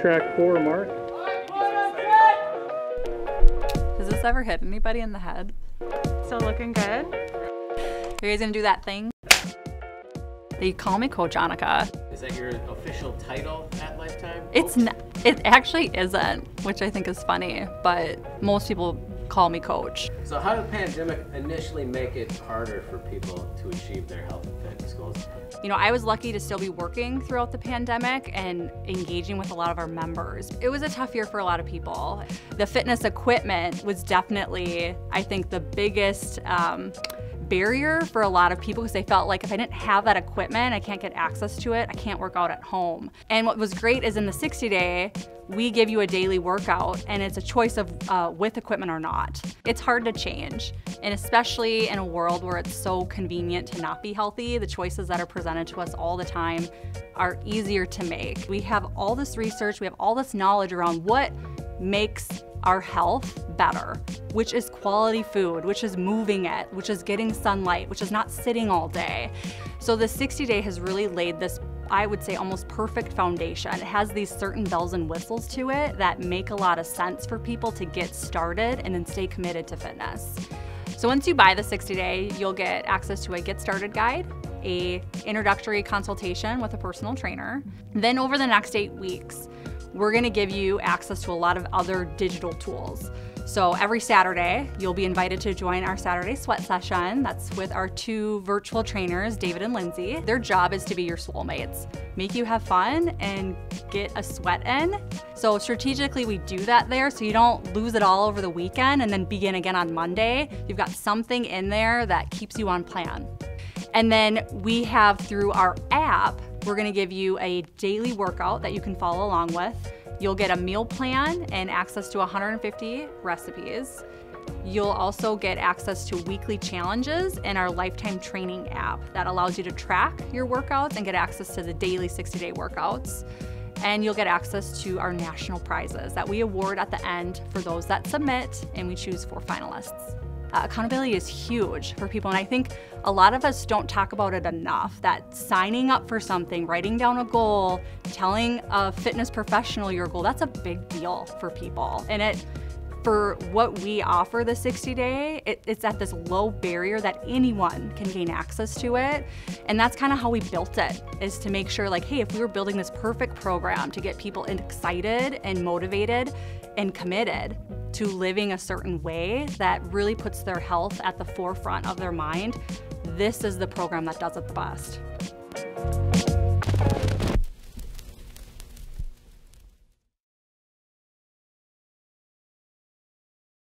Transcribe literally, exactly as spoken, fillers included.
Track four, Mark. Does this ever hit anybody in the head? Still looking good. Are you guys gonna do that thing? They call me Coach Anika. Is that your official title at Lifetime? Coach? It's not, it actually isn't, which I think is funny, but most people call me Coach. So how did the pandemic initially make it harder for people to achieve their health and fitness goals? You know, I was lucky to still be working throughout the pandemic and engaging with a lot of our members. It was a tough year for a lot of people. The fitness equipment was definitely, I think, the biggest um, barrier for a lot of people, because they felt like, if I didn't have that equipment, I can't get access to it, I can't work out at home. And what was great is in the sixty day, we give you a daily workout, and it's a choice of uh, with equipment or not. It's hard to change, and especially in a world where it's so convenient to not be healthy, the choices that are presented to us all the time are easier to make. We have all this research, we have all this knowledge around what makes our health better, which is quality food, which is moving it, which is getting sunlight, which is not sitting all day. So the sixty day has really laid this, I would say, almost perfect foundation. It has these certain bells and whistles to it that make a lot of sense for people to get started and then stay committed to fitness. So once you buy the sixty day, you'll get access to a Get Started Guide, a introductory consultation with a personal trainer. Then over the next eight weeks, we're gonna give you access to a lot of other digital tools. So every Saturday, you'll be invited to join our Saturday Sweat Session. That's with our two virtual trainers, David and Lindsay. Their job is to be your soulmates, make you have fun and get a sweat in. So strategically, we do that there so you don't lose it all over the weekend and then begin again on Monday. You've got something in there that keeps you on plan. And then we have, through our app, we're gonna give you a daily workout that you can follow along with. You'll get a meal plan and access to one hundred fifty recipes. You'll also get access to weekly challenges in our Lifetime Training app that allows you to track your workouts and get access to the daily sixty day workouts. And you'll get access to our national prizes that we award at the end for those that submit, and we choose four finalists. Uh, accountability is huge for people, and I think a lot of us don't talk about it enough, that signing up for something, writing down a goal, telling a fitness professional your goal, that's a big deal for people. And it, for what we offer the sixty day, it, it's at this low barrier that anyone can gain access to it. And that's kind of how we built it, is to make sure, like, hey, if we were building this perfect program to get people excited and motivated and committed to living a certain way that really puts their health at the forefront of their mind, this is the program that does it the best.